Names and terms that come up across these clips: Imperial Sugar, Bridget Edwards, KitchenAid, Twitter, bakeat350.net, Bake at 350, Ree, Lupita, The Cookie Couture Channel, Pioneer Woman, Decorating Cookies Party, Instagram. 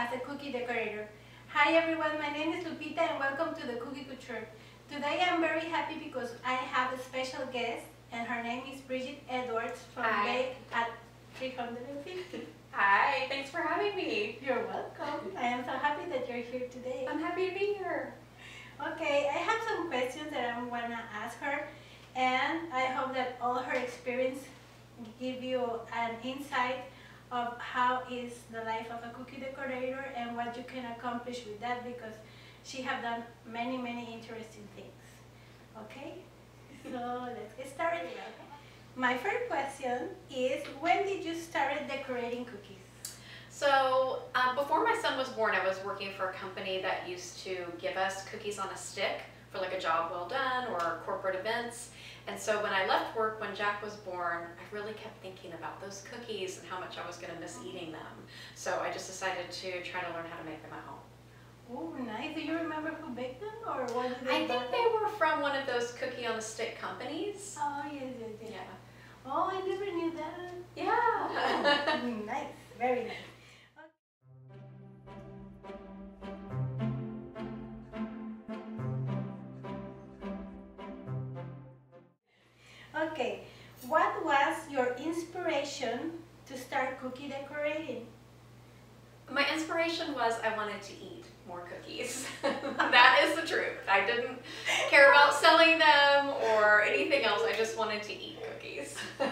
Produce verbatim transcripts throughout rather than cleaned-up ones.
as a cookie decorator. Hi everyone, my name is Lupita and welcome to the Cookie Couture. Today I'm very happy because I have a special guest and her name is Bridget Edwards from Bake at three fifty. Hi, thanks for having me. You're welcome. I am so happy that you're here today. I'm happy to be here. Okay, I have some questions that I'm going to ask her and I hope that all her experience give you an insight of how is the life of a cookie decorator and what you can accomplish with that, because she have done many, many interesting things. Okay? So let's get started. My first question is, when did you start decorating cookies? So um, before my son was born, I was working for a company that used to give us cookies on a stick for like a job well done or corporate events. And so when I left work, when Jack was born, I really kept thinking about those cookies and how much I was going to miss eating them. So I just decided to try to learn how to make them at home. Oh, nice. Do you remember who baked them, or what did they I think them? They were from one of those cookie on the stick companies. Oh, yes, yes, yes. Yeah. Oh, I never knew that. Yeah. Oh, nice. Very nice. Okay, what was your inspiration to start cookie decorating? My inspiration was I wanted to eat more cookies. That is the truth. I didn't care about selling them or anything else. I just wanted to eat cookies. uh,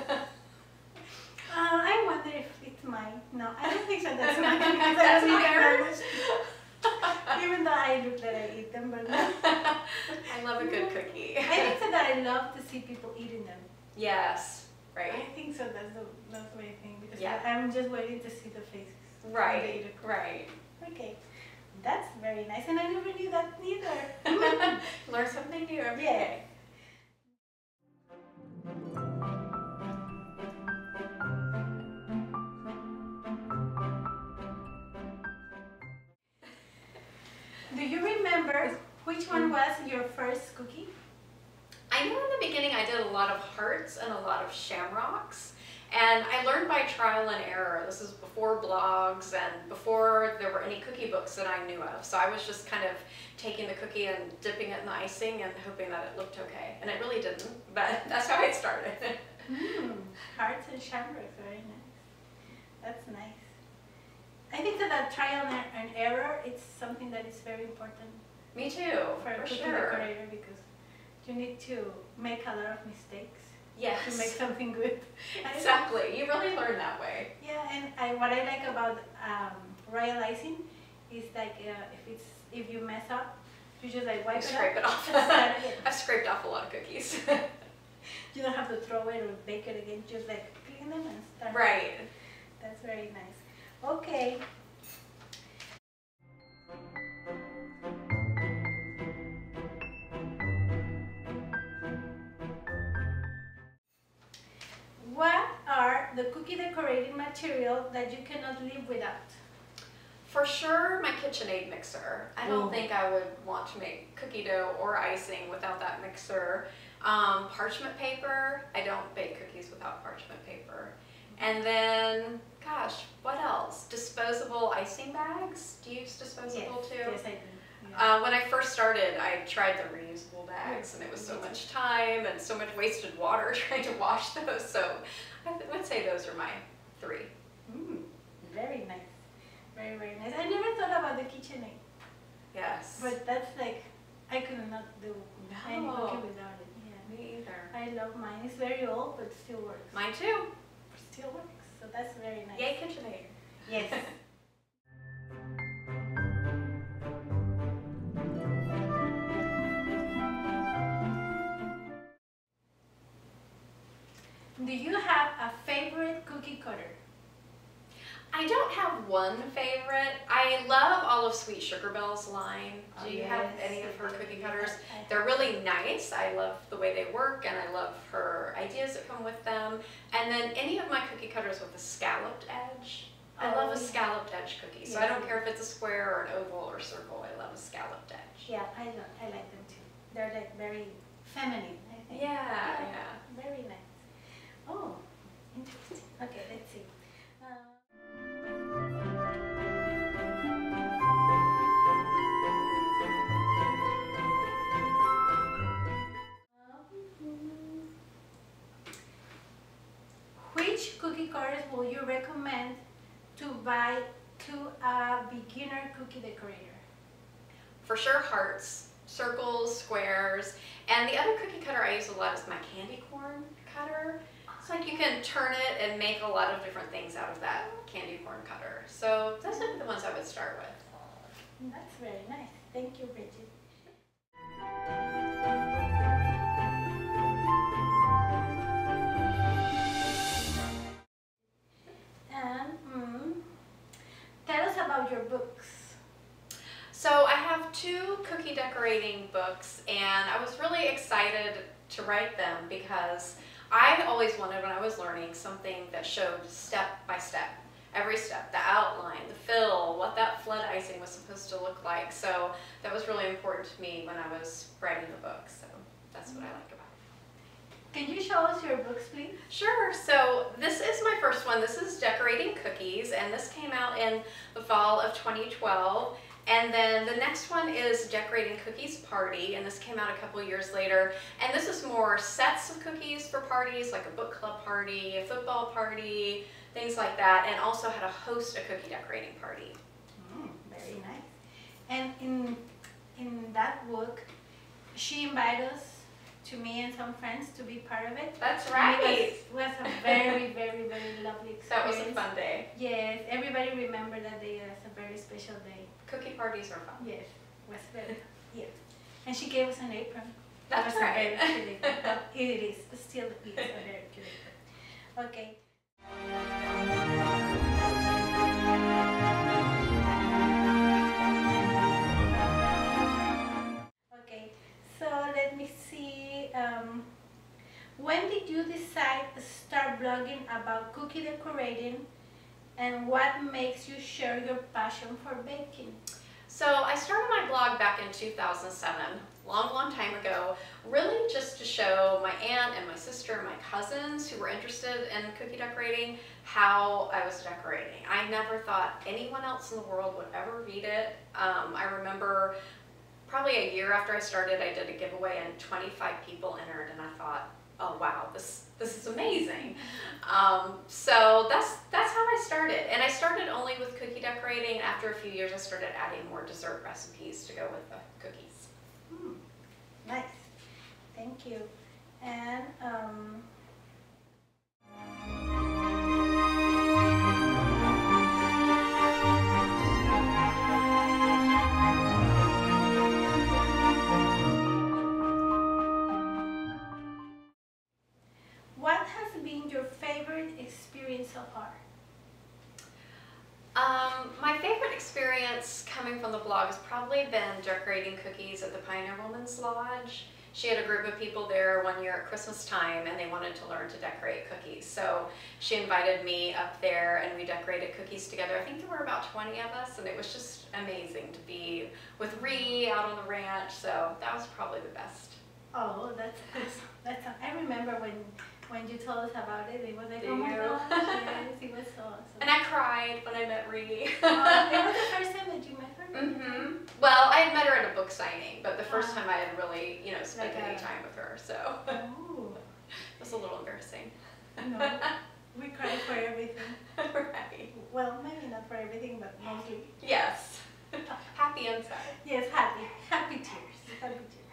I wonder if it's mine. No, I don't think so. That's mine. That's mine. Even though I look that I eat them, but no. I love a good cookie. I think so that I love to see people eating them. Yes, right. I think so. That's the that's my thing, because yeah. I'm just waiting to see the faces. Right, right. Okay, that's very nice, and I never knew that either. Learn something new every yeah. day. Do you remember which one was your first cookie? I know in the beginning I did a lot of hearts and a lot of shamrocks. And I learned by trial and error. This is before blogs and before there were any cookie books that I knew of. So I was just kind of taking the cookie and dipping it in the icing and hoping that it looked okay. And it really didn't, but that's how it started. Mm, hearts and shamrocks, very nice. That's nice. I think that, that trial and error, it's something that is very important. Me too, for a cookie decorator, because you need to make a lot of mistakes. Yes. To make something good. Exactly. You really learn that way. Yeah, and I, what I like about um, royal icing is like uh, if it's if you mess up, you just like wipe it, scrape it off. It. I've scraped off a lot of cookies. You don't have to throw it or bake it again. Just like clean them and start. Right. That's very nice. Okay. The cookie decorating material that you cannot live without? For sure, my KitchenAid mixer. I don't mm. think I would want to make cookie dough or icing without that mixer. Um, parchment paper. I don't bake cookies without parchment paper. And then, gosh, what else? Disposable icing bags. Do you use disposable yes. too? Yes, I do. Yeah. Uh, when I first started, I tried the reusable bags, and it was so much time and so much wasted water trying to wash those. So I would say those are my three. Mm, very nice. Very, very nice. I never thought about the KitchenAid. Yes. But that's like, I could not do no. any cookie without it. Yeah. Me either. I love mine. It's very old, but still works. Mine too. It still works. So that's very nice. Yay, KitchenAid. Yes. Do you have a favorite cookie cutter? I don't have one favorite. I love Olive Sweet Sugar Belle's line. Do oh, you yes. have any of her cookie cutters? They're really nice. I love the way they work and I love her ideas that come with them. And then any of my cookie cutters with a scalloped edge. I love a scalloped edge cookie. So yes. I don't care if it's a square or an oval or circle. I love a scalloped edge. Yeah, I, love, I like them too. They're like very feminine, I think. Yeah, yeah. yeah. Very nice. Oh, interesting. Okay, let's see. Uh... which cookie cutters will you recommend to buy to a beginner cookie decorator? For sure, hearts, circles, squares, and the other cookie cutter I use a lot is my candy corn cutter. It's like you can turn it and make a lot of different things out of that candy corn cutter. So those are the ones I would start with. That's very nice. Thank you, Bridget. And mm, tell us about your books. So I have two cookie decorating books, and I was really excited to write them because I always wanted, when I was learning, something that showed step by step, every step, the outline, the fill, what that flood icing was supposed to look like. So that was really important to me when I was writing the book, so that's what I like about it. Can you show us your books, please? Sure. So this is my first one. This is Decorating Cookies, and this came out in the fall of twenty twelve. And then the next one is Decorating Cookies Party, and this came out a couple years later. And this is more sets of cookies for parties, like a book club party, a football party, things like that, and also how to host a cookie decorating party. Mm, very nice. And in, in that book, she invited us, to me and some friends, to be part of it. That's right. It was, was a very, very, very lovely experience. That was a fun day. Yes, everybody remembered that day as a very special day. Cookie parties are fun. Yes, was very yes. And she gave us an apron. That's that right. A very cute apron. It is still is a very cute apron. Okay. Okay. So let me see. Um, when did you decide to start blogging about cookie decorating? And what makes you share your passion for baking? So I started my blog back in two thousand seven, long, long time ago, really just to show my aunt and my sister and my cousins who were interested in cookie decorating how I was decorating. I never thought anyone else in the world would ever read it. Um, I remember probably a year after I started, I did a giveaway and twenty-five people entered, and I thought, oh wow, this this is amazing. Um, so that's that's how I started, and I started only with cookie decorating. After a few years, I started adding more dessert recipes to go with the cookies. Hmm. Nice, thank you. And um... your favorite experience so far? Um, my favorite experience coming from the blog has probably been decorating cookies at the Pioneer Woman's Lodge. She had a group of people there one year at Christmas time, and they wanted to learn to decorate cookies. So she invited me up there, and we decorated cookies together. I think there were about twenty of us, and it was just amazing to be with Ree out on the ranch. So that was probably the best. Oh, that's awesome. That's awesome. I remember when When you told us about it, it was like, oh my gosh, yes, it was so awesome. And I cried when I met Ree. Uh, it was the first time that you met her? Mm-hmm. Well, I had met her at a book signing, but the first time I had really, you know, spent like any a... time with her, so. Ooh. It was a little embarrassing. No, we cried for everything. Right. Well, maybe not for everything, but mostly. Yes. Happy and sad. Yes, happy. Happy tears. Happy tears.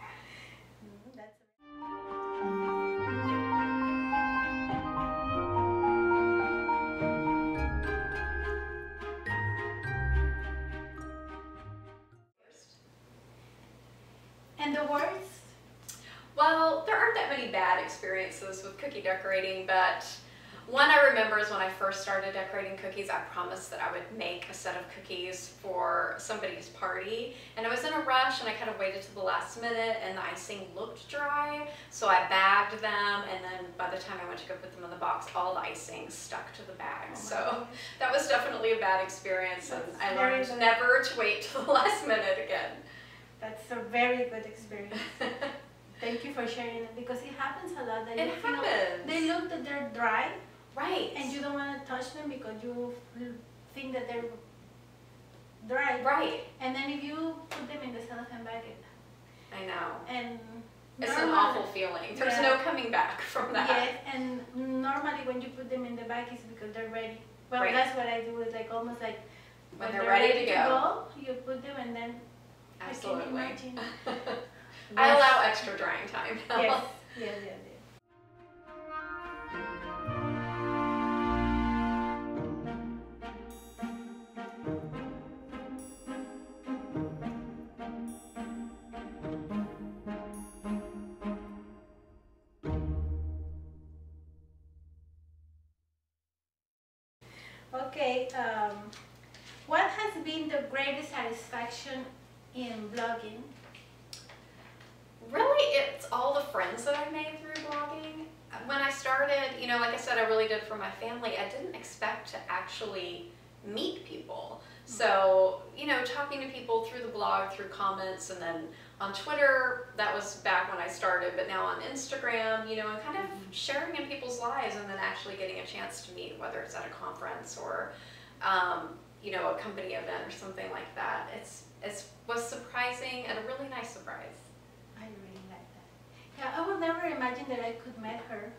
Experiences with cookie decorating, but one I remember is when I first started decorating cookies, I promised that I would make a set of cookies for somebody's party, and I was in a rush and I kind of waited till the last minute and the icing looked dry, so I bagged them, and then by the time I went to go put them in the box, all the icing stuck to the bag. Oh so God. That was definitely a bad experience. That's and I learned good. Never to wait till the last minute again. That's a very good experience. Thank you for sharing it, because it happens a lot. That it you know, happens. They look that they're dry, right? And you don't want to touch them because you think that they're dry, right? And then if you put them in the cellophane bag, I know. And It's normally, an awful feeling. There's yeah. no coming back from that. Yes, and normally when you put them in the bag, it's because they're ready. Well, right. that's what I do. It's like almost like when, when they're, they're ready, ready to, to go, go, you put them and then. Absolutely. I can imagine. I allow extra drying time. Now. Yes. Yes. Yes. Yes. Okay, um, what has been the greatest satisfaction in blogging? Really, it's all the friends that I made through blogging. When I started, you know, like I said, I really did for my family. I didn't expect to actually meet people. So, you know, talking to people through the blog, through comments, and then on Twitter, that was back when I started, but now on Instagram, you know, and kind of sharing in people's lives and then actually getting a chance to meet, whether it's at a conference or, um, you know, a company event or something like that. It's, it's was surprising and a really nice surprise. I really like that. Yeah, I would never imagine that I could meet her.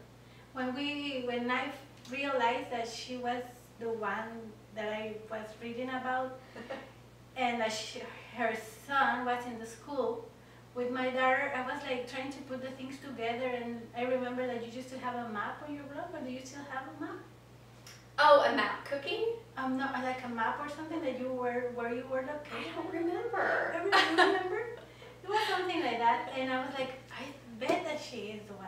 When we, when I realized that she was the one that I was reading about, and that she, her son was in the school with my daughter, I was like trying to put the things together, and I remember that you used to have a map on your blog, or do you still have a map? Oh, a map cooking? Um, no, like a map or something that you were, where you were located? I don't remember. I don't remember. It was something like that, and I was like, I bet that she is the one.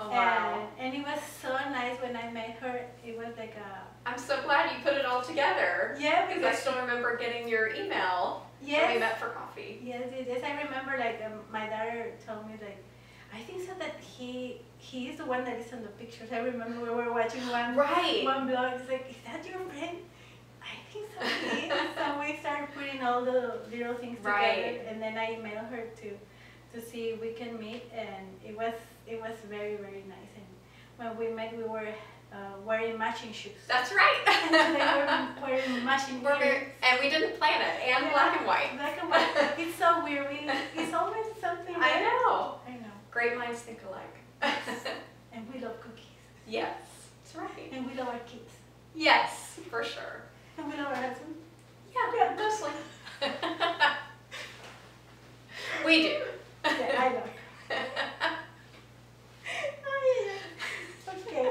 Oh, wow. And, and it was so nice when I met her. It was like a... I'm so glad you put it all together. Yeah, because I still remember getting your email yes. when we met for coffee. Yes, yes. I remember like um, my daughter told me like, I think so that he he is the one that is in the pictures. I remember we were watching one, right. one blog. It's like, is that your friend? I think so he is. So we started putting all the little things together. Right. And then I emailed her too. To see if we can meet, and it was it was very very nice. And when we met, we were uh, wearing matching shoes. That's right. And we were wearing matching shoes. And we didn't plan it. And yeah, black and white. Black and white. It's so weird. We, it's always something. I right? know. I know. Great minds think alike. Yes. And we love cookies. Yes, that's right. And we love our kids. Yes, for sure. And we love our husband. Yeah, yeah. Mostly. We do. Yeah, I know. Oh, yeah. Okay.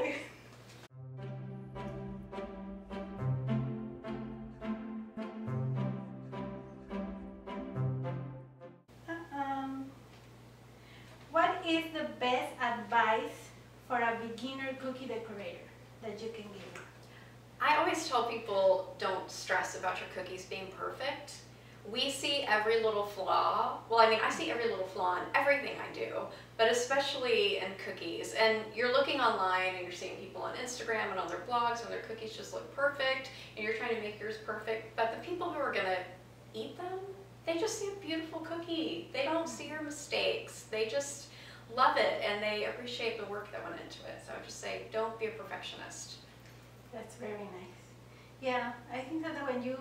Um, what is the best advice for a beginner cookie decorator that you can give? I always tell people, don't stress about your cookies being perfect. We see every little flaw. Well, I mean, I see every little flaw in everything I do, but especially in cookies. And you're looking online and you're seeing people on Instagram and on their blogs and their cookies just look perfect, and you're trying to make yours perfect. But the people who are gonna eat them, they just see a beautiful cookie. They don't see your mistakes. They just love it, and they appreciate the work that went into it. So I would just say, don't be a perfectionist. That's very nice. Yeah, I think that when you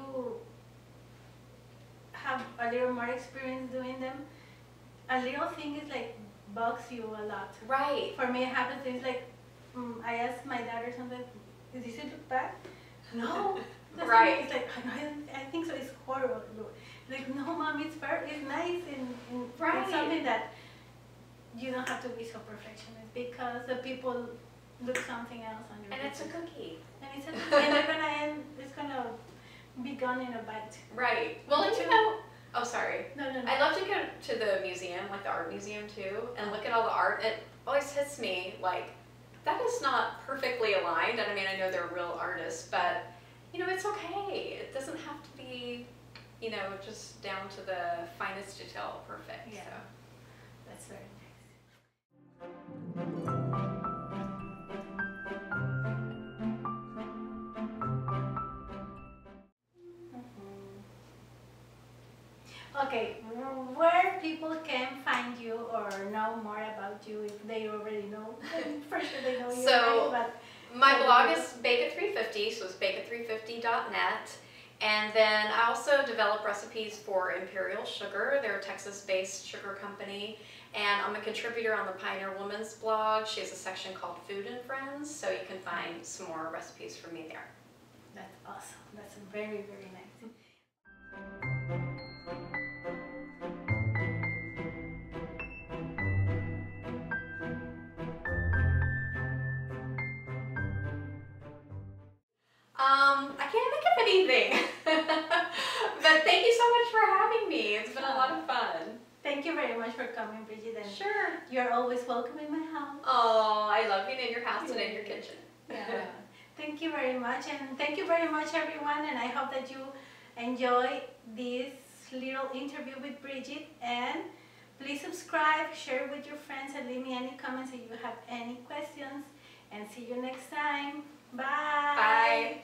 have a little more experience doing them, a little thing is like bugs you a lot. Right. For me, it happens. It's like um, I ask my daughter sometimes, "Did you look back?" No. Right. It's like I, I think so. It's horrible. Like, no, mom, it's perfect. It's nice, and, and right. it's something that you don't have to be so perfectionist, because the people look something else on your. And it's a cookie. And it's a cookie. And they're gonna end. It's gonna. Be gone in a bite. Right. Well, did you know? Oh, sorry. No, no, no. I love to go to the museum, like the art museum too, and look at all the art. It always hits me like, that is not perfectly aligned. And I mean, I know they're real artists, but you know, it's okay. It doesn't have to be, you know, just down to the finest detail perfect. Yeah. So. That's very nice. Okay, where people can find you or know more about you, if they already know, for sure they know you. So, already, but my blog know. is bake at three fifty, so it's bake at three fifty dot net. And then I also develop recipes for Imperial Sugar. They're a Texas-based sugar company. And I'm a contributor on the Pioneer Woman's blog. She has a section called Food and Friends, so you can find some more recipes from me there. That's awesome. That's very, very nice. Um, I can't think of anything. But thank you so much for having me. It's been a lot of fun. Thank you very much for coming, Bridget. And sure. You're always welcome in my house. Oh, I love being in your house and in your kitchen. Yeah. Thank you very much, and thank you very much, everyone, and I hope that you enjoy this little interview with Bridget, and please subscribe, share with your friends, and leave me any comments if you have any questions, and see you next time. Bye! Bye!